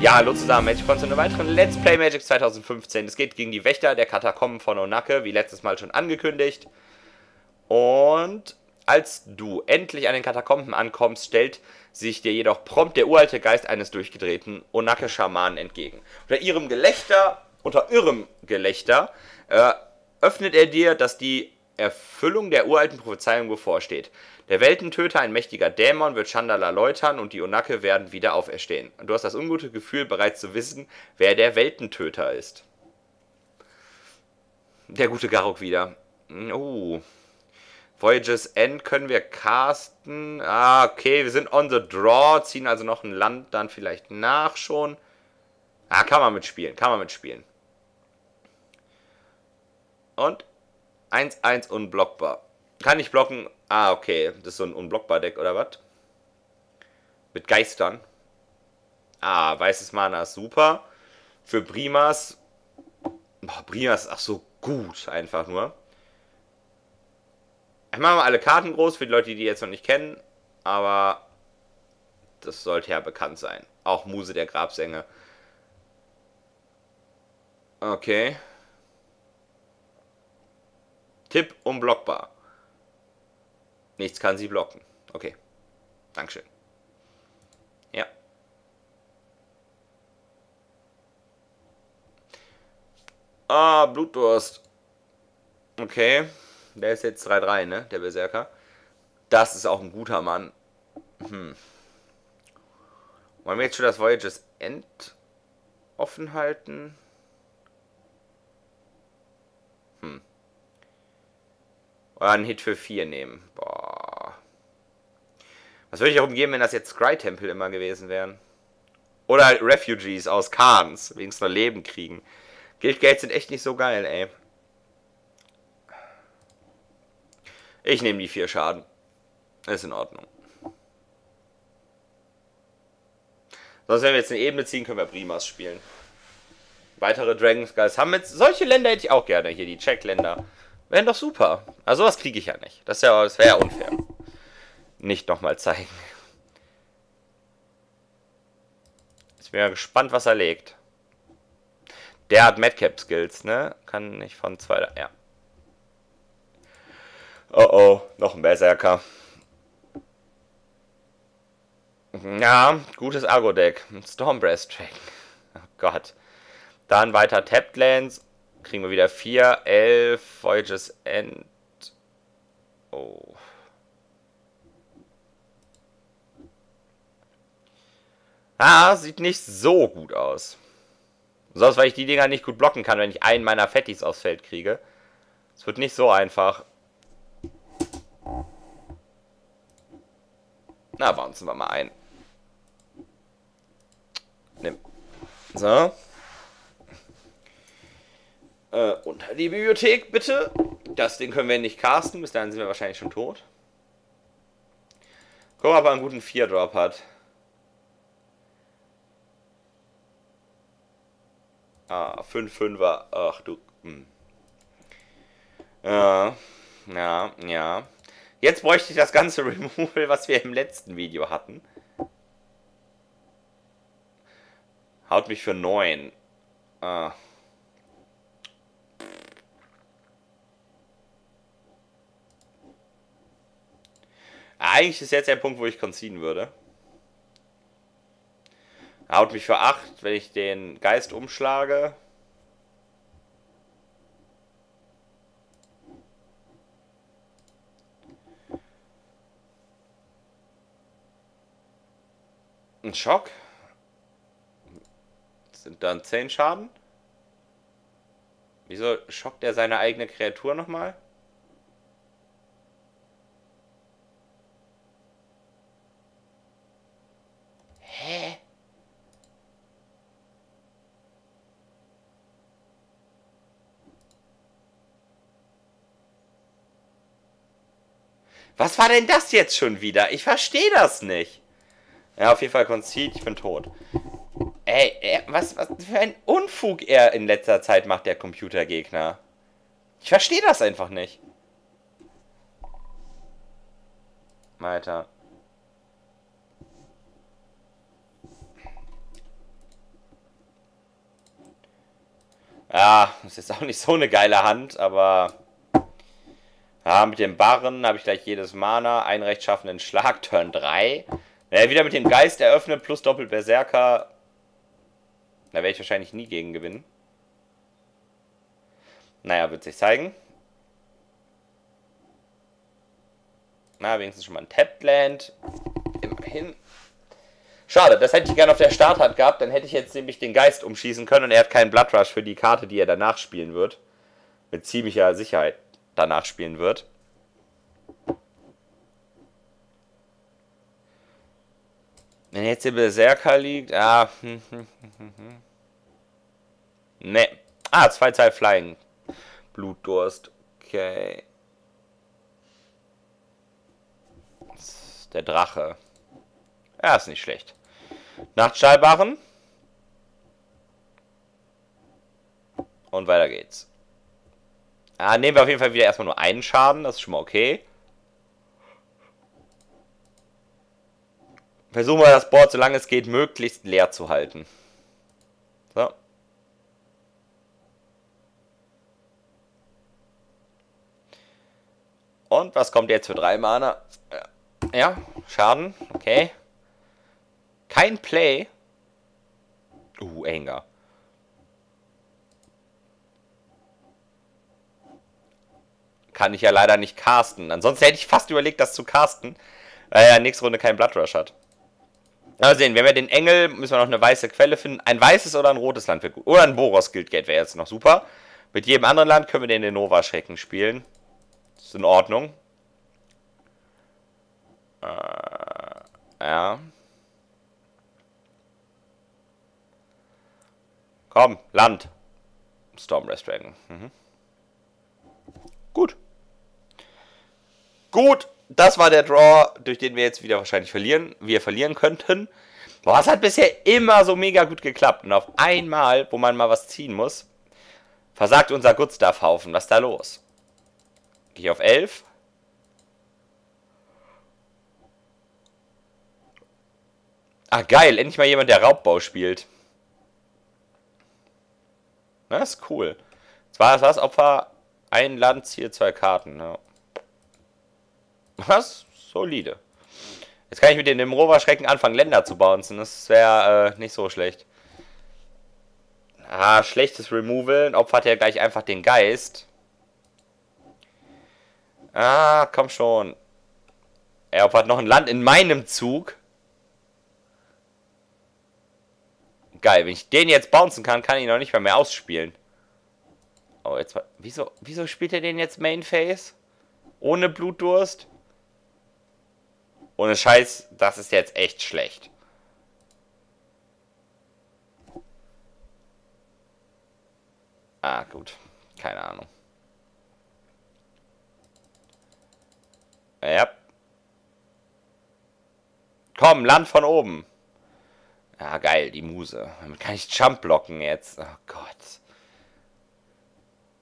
Ja, hallo zusammen, Magic kommt zu einem weiteren Let's Play Magic 2015. Es geht gegen die Wächter der Katakomben von Onakke, wie letztes Mal schon angekündigt. Und als du endlich an den Katakomben ankommst, stellt sich dir jedoch prompt der uralte Geist eines durchgedrehten Onakke-Schamanen entgegen. Unter irrem Gelächter, öffnet er dir, dass die Erfüllung der uralten Prophezeiung bevorsteht. Der Weltentöter, ein mächtiger Dämon, wird Chandala läutern und die Onakke werden wieder auferstehen. Du hast das ungute Gefühl, bereits zu wissen, wer der Weltentöter ist. Der gute Garruk wieder. Voyages End können wir casten. Ah, okay, wir sind on the draw, ziehen also noch ein Land dann vielleicht nach schon. Ah, kann man mitspielen, kann man mitspielen. Und 1-1 unblockbar. Kann ich blocken? Ah, okay. Das ist so ein unblockbar Deck, oder was? Mit Geistern. Ah, weißes Mana ist super. Für Primas. Boah, Primas ist auch so gut, einfach nur. Ich mache mal alle Karten groß, für die Leute, die die jetzt noch nicht kennen. Aber das sollte ja bekannt sein. Auch Muse der Grabsänge. Okay. Tipp, unblockbar. Nichts kann sie blocken. Okay. Dankeschön. Ja. Ah, Blutdurst. Okay. Der ist jetzt 3-3, ne? Der Berserker. Das ist auch ein guter Mann. Wollen wir jetzt schon das Voyages End offen halten? Oder einen Hit für 4 nehmen. Boah. Was würde ich darum geben, wenn das jetzt Scry-Tempel immer gewesen wären? Oder Refugees aus Khans, wenigstens noch Leben kriegen. Guildgates sind echt nicht so geil, ey. Ich nehme die 4 Schaden. Ist in Ordnung. Sonst, wenn wir jetzt eine Ebene ziehen, können wir Primas spielen. Weitere Dragon Skies haben jetzt... Solche Länder hätte ich auch gerne. Hier die Checkländer. Wären doch super. Also sowas kriege ich ja nicht. Das wäre ja unfair. Nicht nochmal zeigen. Jetzt bin ich mal gespannt, was er legt. Der hat Madcap-Skills, ne? Kann nicht von 2... Ja. Oh oh, noch ein Berserker. Ja, gutes Agro-Deck. Stormbreast-Track. Oh Gott. Dann weiter Tapped Lands. Kriegen wir wieder 4, 11, Voyages End. Oh. Ah, sieht nicht so gut aus. Sonst, weil ich die Dinger nicht gut blocken kann, wenn ich einen meiner Fettis aufs Feld kriege. Es wird nicht so einfach. Na, bouncen wir mal ein. Nimm. So. Unter die Bibliothek, bitte. Das Ding können wir nicht casten. Bis dahin sind wir wahrscheinlich schon tot. Gucken wir, ob er einen guten 4-Drop hat. Ah, 5-5er. Ach du. Ja. Jetzt bräuchte ich das ganze Removal, was wir im letzten Video hatten. Haut mich für 9. Ah. Eigentlich ist jetzt der Punkt, wo ich conceden würde. Er haut mich für 8, wenn ich den Geist umschlage. Ein Schock. Das sind dann 10 Schaden. Wieso schockt er seine eigene Kreatur nochmal? Was war denn das jetzt schon wieder? Ich verstehe das nicht. Ja, auf jeden Fall concede, ich bin tot. Ey, was für ein Unfug er in letzter Zeit macht, der Computergegner. Ich verstehe das einfach nicht. Weiter. Ja, ist jetzt auch nicht so eine geile Hand, aber... Ja, mit dem Barren habe ich gleich jedes Mana. Einen rechtschaffenden Schlag, Turn 3. Naja, wieder mit dem Geist eröffnet plus Doppelberserker. Da werde ich wahrscheinlich nie gegen gewinnen. Naja, wird sich zeigen. Na, wenigstens schon mal ein Tapped Land. Immerhin. Schade, das hätte ich gerne auf der Starthand gehabt. Dann hätte ich jetzt nämlich den Geist umschießen können und er hat keinen Blood Rush für die Karte, die er danach spielen wird. Mit ziemlicher Sicherheit danach spielen wird. Wenn jetzt der Berserker liegt... Ah. Ne. Ah, 2-2 Flying. Blutdurst. Okay. Der Drache. Ja, ist nicht schlecht. Nachtstahlbarren. Und weiter geht's. Ah, nehmen wir auf jeden Fall wieder erstmal nur einen Schaden. Das ist schon mal okay. Versuchen wir das Board, solange es geht, möglichst leer zu halten. So. Und was kommt jetzt für 3 Mana? Ja, Schaden. Okay. Kein Play. Enger. Kann ich ja leider nicht casten. Ansonsten hätte ich fast überlegt, das zu casten, weil er nächste Runde keinen Blood Rush hat. Mal sehen, wenn wir den Engel, müssen wir noch eine weiße Quelle finden. Ein weißes oder ein rotes Land wäre gut. Oder ein Boros Guildgate wäre jetzt noch super. Mit jedem anderen Land können wir den Innova-Schrecken spielen. Das ist in Ordnung. Ja. Komm, Land. Stormrest Dragon. Mhm. Gut. Gut. Das war der Draw, durch den wir jetzt wieder wahrscheinlich verlieren. Wir verlieren könnten. Boah, es hat bisher immer so mega gut geklappt. Und auf einmal, wo man mal was ziehen muss, versagt unser Good Stuff Haufen. Was ist da los? Gehe ich auf 11. Ah, geil. Endlich mal jemand, der Raubbau spielt. Das ist cool. Das war das Opfer. Ein Land, ziehe 2 Karten. Ja. Was? Solide. Jetzt kann ich mit dem Roverschrecken anfangen, Länder zu bouncen. Das wäre nicht so schlecht. Ah, schlechtes Removal. Opfert ja gleich einfach den Geist. Ah, komm schon. Er opfert noch ein Land in meinem Zug. Geil, wenn ich den jetzt bouncen kann, kann ich ihn noch nicht mal mehr ausspielen. Oh, jetzt mal. Wieso spielt er den jetzt Main Phase? Ohne Blutdurst? Ohne Scheiß, das ist jetzt echt schlecht. Ah, gut. Keine Ahnung. Ja. Komm, Land von oben. Ah, geil, die Muse. Damit kann ich Jump blocken jetzt. Oh Gott.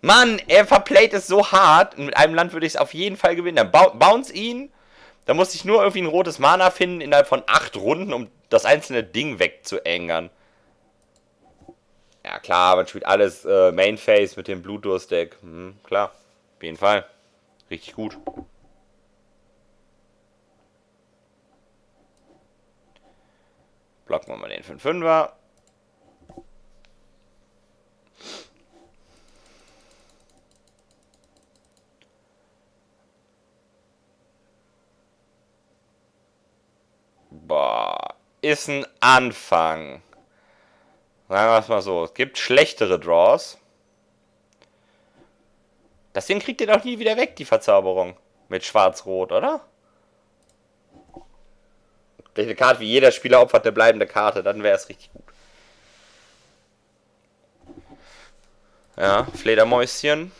Mann, er verplayt es so hart. Mit einem Land würde ich es auf jeden Fall gewinnen. Dann bounce ihn. Da musste ich nur irgendwie ein rotes Mana finden innerhalb von 8 Runden, um das einzelne Ding wegzuengern. Ja klar, man spielt alles Main Phase mit dem Blutdurst-Deck. Hm, klar, auf jeden Fall. Richtig gut. Blocken wir mal den 5-5er. Boah, ist ein Anfang. Sagen wir es mal so, es gibt schlechtere Draws. Das Ding kriegt ihr doch nie wieder weg, die Verzauberung. Mit Schwarz-Rot, oder? Gleich eine Karte, wie jeder Spieler opfert eine bleibende Karte, dann wäre es richtig gut. Ja, Fledermäuschen.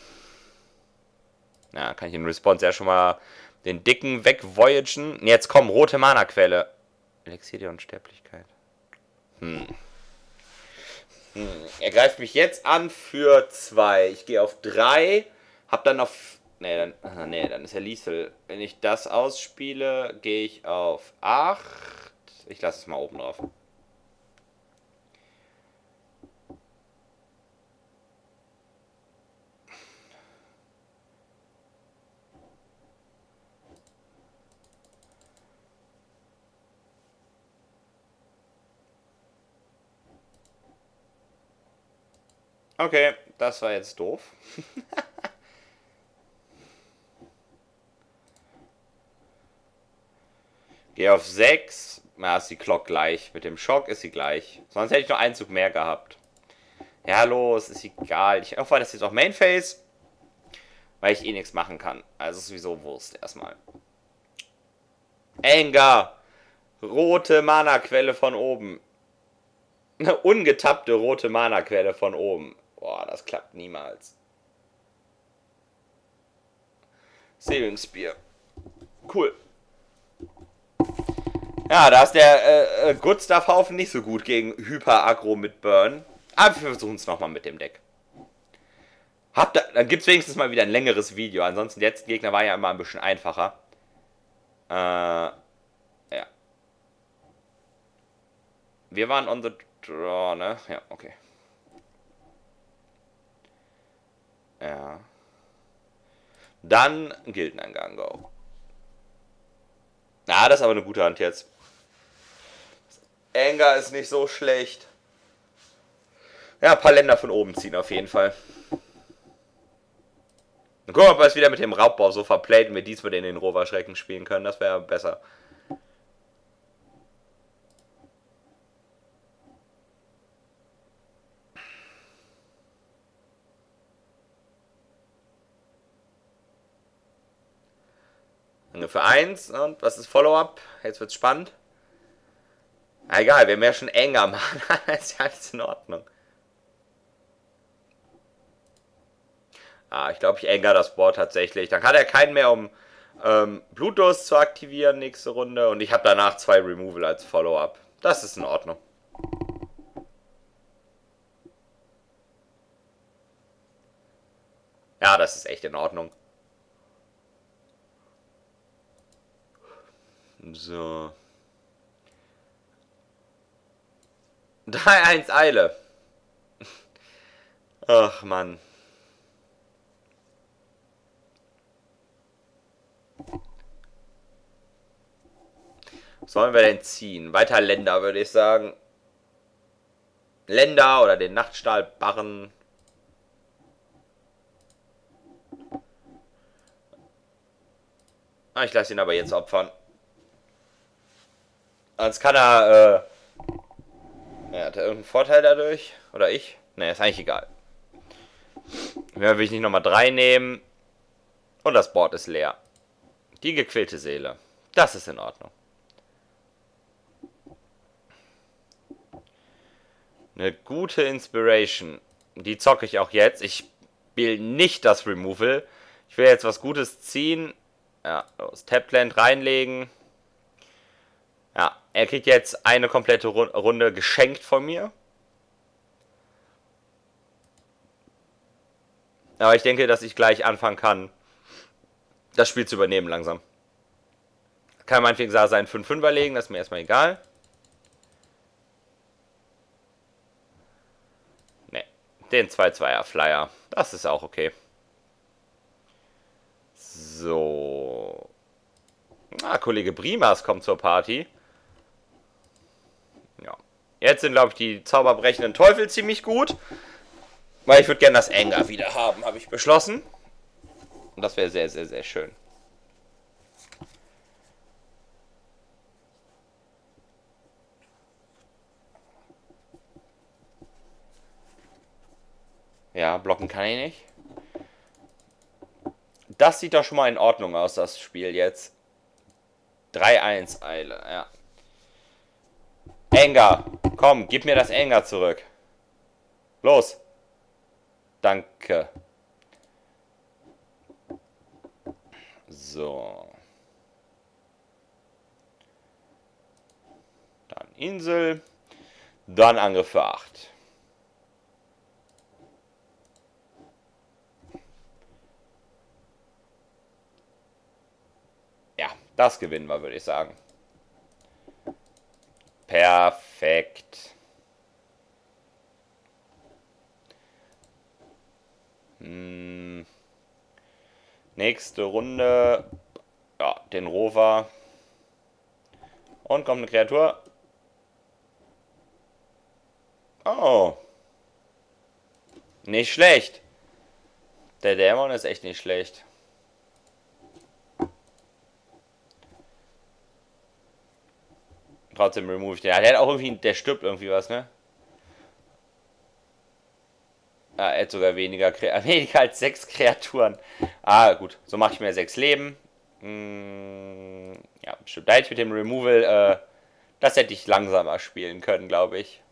Na, kann ich in Response ja schon mal den dicken wegvoyagen. Jetzt komm, rote Mana-Quelle. Elixier der Unsterblichkeit. Er greift mich jetzt an für 2. Ich gehe auf 3. Hab dann auf... dann ist er Liesel. Wenn ich das ausspiele, gehe ich auf 8. Ich lasse es mal oben drauf. Okay, das war jetzt doof. Geh auf 6. Na, ist die Glock gleich. Mit dem Schock ist sie gleich. Sonst hätte ich noch einen Zug mehr gehabt. Ja, los, ist egal. Ich hoffe, das ist jetzt auch Mainphase. Weil ich eh nichts machen kann. Also sowieso Wurst erstmal. Anger. Rote Mana-Quelle von oben. Eine ungetappte rote Mana-Quelle von oben. Boah, das klappt niemals. Seelenspeer. Cool. Ja, da ist der Good Stuff-Haufen nicht so gut gegen Hyper-Aggro mit Burn. Aber wir versuchen es nochmal mit dem Deck. Habt da, dann gibt es wenigstens mal wieder ein längeres Video. Ansonsten, der letzte Gegner war ja immer ein bisschen einfacher. Ja. Wir waren on the draw, ne? Ja, okay. Ja. Dann Gildeneingang, go. Na, das ist aber eine gute Hand jetzt. Anger ist nicht so schlecht. Ja, ein paar Länder von oben ziehen auf jeden Fall. Dann gucken wir, ob wir es wieder mit dem Raubbau so verplayt und wir diesmal den Roverschrecken spielen können. Das wäre besser. Für 1 und was ist Follow-up? Jetzt wird's spannend. Na egal, wir haben ja schon enger, Mann. Ist ja alles in Ordnung. Ah, ich glaube, ich enger das Board tatsächlich. Dann hat er keinen mehr, um Blutdurst zu aktivieren nächste Runde. Und ich habe danach 2 Removal als Follow-up. Das ist in Ordnung. Ja, das ist echt in Ordnung. So. 3-1 Eile. Ach, Mann. Was sollen wir denn ziehen? Weiter Länder, würde ich sagen. Länder oder den Nachtstahlbarren. Ich lasse ihn aber jetzt opfern. Sonst kann er, ja, hat er irgendeinen Vorteil dadurch? Oder ich? Ne, ist eigentlich egal. Will ich nicht nochmal 3 nehmen. Und das Board ist leer. Die gequillte Seele. Das ist in Ordnung. Eine gute Inspiration. Die zocke ich auch jetzt. Ich will nicht das Removal. Ich will jetzt was Gutes ziehen. Ja, los. Tapland reinlegen. Ja, er kriegt jetzt eine komplette Runde geschenkt von mir. Aber ich denke, dass ich gleich anfangen kann, das Spiel zu übernehmen langsam. Kann meinetwegen seinen 5-5er legen, das ist mir erstmal egal. Ne, den 2-2er Flyer, das ist auch okay. So. Ah, Kollege Primas kommt zur Party. Ja. Jetzt sind, glaube ich, die zauberbrechenden Teufel ziemlich gut. Weil ich würde gerne das Anger wieder haben, habe ich beschlossen. Und das wäre sehr, sehr, sehr schön. Ja, blocken kann ich nicht. Das sieht doch schon mal in Ordnung aus, das Spiel jetzt. 3-1 Eile, ja. Anger, komm, gib mir das Anger zurück. Los. Danke. So. Dann Insel. Dann Angriff für 8. Ja, das gewinnen wir, würde ich sagen. Perfekt. Hm. Nächste Runde. Ja, den Rover. Und kommt eine Kreatur. Oh. Nicht schlecht. Der Dämon ist echt nicht schlecht. Trotzdem remove ich den. Ja, der hat auch irgendwie, der stirbt irgendwie was, ne? Ah, er hat sogar weniger als 6 Kreaturen. Ah, gut. So mache ich mir 6 Leben. Hm, ja, stimmt. Da hätte ich mit dem Removal, das hätte ich langsamer spielen können, glaube ich.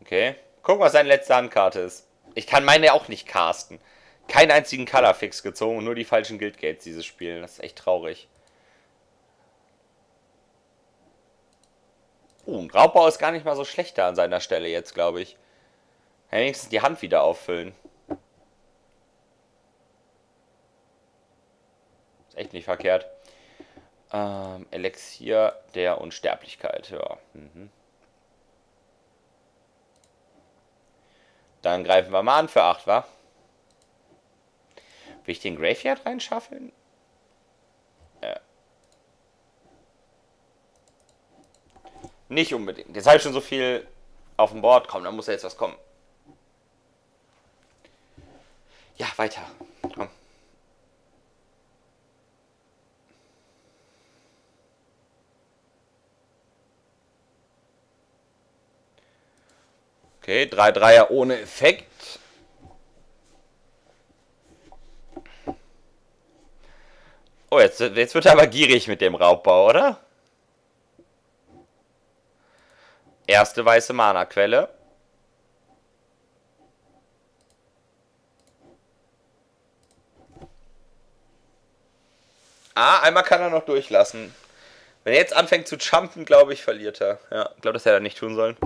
Okay. Gucken, was seine letzte Handkarte ist. Ich kann meine auch nicht casten. Keinen einzigen Colorfix gezogen und nur die falschen Guildgates dieses Spiel. Das ist echt traurig. Ein Raubbau ist gar nicht mal so schlecht da an seiner Stelle jetzt, glaube ich. Kann wenigstens die Hand wieder auffüllen. Ist echt nicht verkehrt. Elixier der Unsterblichkeit, ja. Mhm. Dann greifen wir mal an für 8, wa? Will ich den Graveyard reinschaffeln? Ja. Nicht unbedingt. Jetzt habe ich schon so viel auf dem Board. Komm, da muss ja jetzt was kommen. Ja, weiter. Komm. Okay, 3 Dreier ohne Effekt. Oh, jetzt wird er aber gierig mit dem Raubbau, oder? Erste weiße Mana-Quelle. Ah, einmal kann er noch durchlassen. Wenn er jetzt anfängt zu jumpen, glaube ich, verliert er. Ja, ich glaube, das hätte er nicht tun sollen.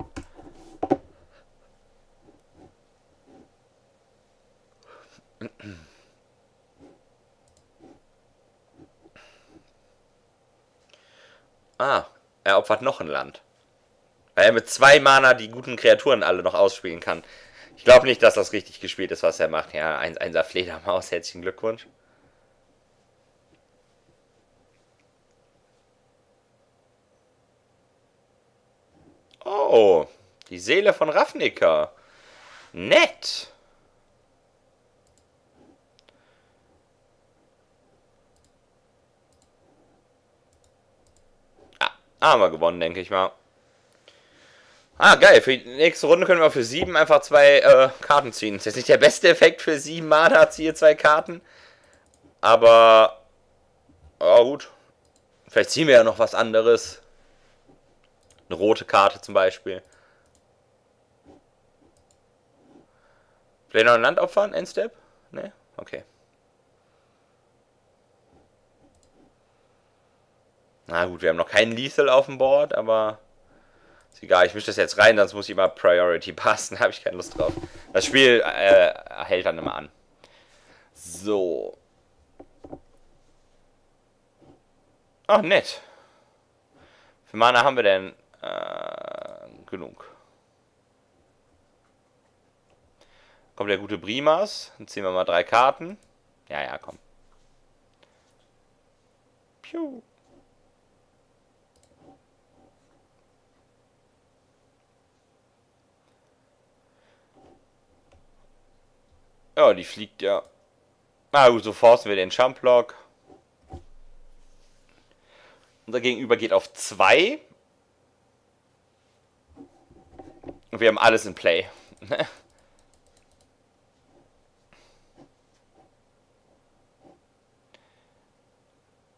Ah, er opfert noch ein Land. Weil er mit 2 Mana die guten Kreaturen alle noch ausspielen kann. Ich glaube nicht, dass das richtig gespielt ist, was er macht. Ja, 1-1er Fledermaus, herzlichen Glückwunsch. Oh, die Seele von Ravnica. Nett. Ah, haben wir gewonnen, denke ich mal. Ah, geil. Für die nächste Runde können wir für 7 einfach 2 Karten ziehen. Ist jetzt nicht der beste Effekt für 7 Mana, ziehe 2 Karten. Aber, ja gut. Vielleicht ziehen wir ja noch was anderes. Eine rote Karte zum Beispiel. Vielleicht noch ein Land opfern? Endstep? Ne? Okay. Na gut, wir haben noch keinen Lethal auf dem Board, aber... Ist egal, ich mische das jetzt rein, sonst muss ich immer Priority passen. Da habe ich keine Lust drauf. Das Spiel hält dann immer an. So. Ach, nett. Für Mana haben wir denn genug. Kommt der gute Primas. Dann ziehen wir mal 3 Karten. Ja, ja, komm. Piu. Ja, die fliegt ja. Na gut, so forcen wir den Jump-Block. Unser Gegenüber geht auf 2. Und wir haben alles in Play.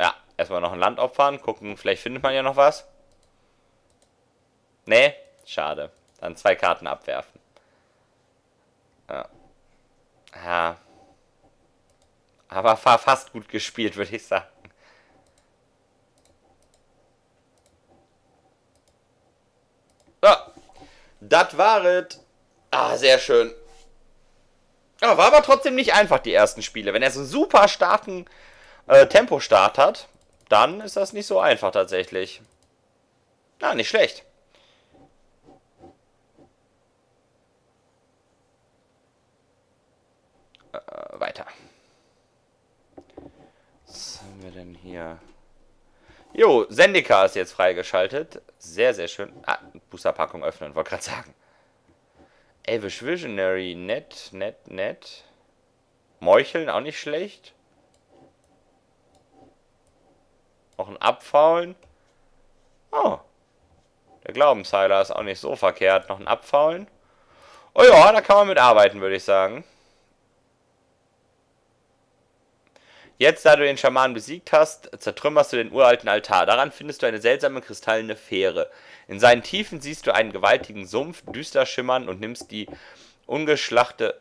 Ja, erstmal noch ein Land opfern. Gucken, vielleicht findet man ja noch was. Nee, schade. Dann 2 Karten abwerfen. Ja. Ja. Aber fast gut gespielt, würde ich sagen. So. Das war es. Ah, sehr schön. Ja, war aber trotzdem nicht einfach, die ersten Spiele. Wenn er so einen super starken Tempostart hat, dann ist das nicht so einfach tatsächlich. Na, nicht schlecht. Weiter. Was haben wir denn hier? Jo, Zendika ist jetzt freigeschaltet. Sehr, sehr schön. Ah, Boosterpackung öffnen, wollte gerade sagen. Elvish Visionary, nett, nett, nett. Meucheln, auch nicht schlecht. Noch ein Abfaulen. Oh. Der Glaubensheiler ist auch nicht so verkehrt. Noch ein Abfaulen. Oh ja, da kann man mitarbeiten, würde ich sagen. Jetzt, da du den Schamanen besiegt hast, zertrümmerst du den uralten Altar. Daran findest du eine seltsame kristallene Fähre. In seinen Tiefen siehst du einen gewaltigen Sumpf, düster schimmern, und nimmst die ungeschlachte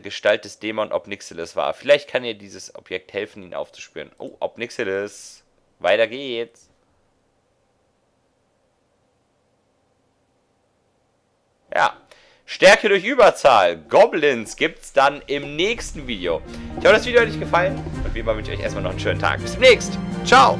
Gestalt des Dämon Obnixilis wahr. Vielleicht kann dir dieses Objekt helfen, ihn aufzuspüren. Oh, Obnixilis. Weiter geht's. Ja. Stärke durch Überzahl. Goblins gibt's dann im nächsten Video. Ich hoffe, das Video hat euch gefallen. Und wie immer wünsche ich euch erstmal noch einen schönen Tag. Bis demnächst. Ciao.